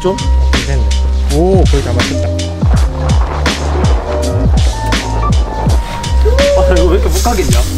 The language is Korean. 됐죠? 됐네. 오, 거의 다 맞췄다. 아, 이거 왜 이렇게 못 가겠냐?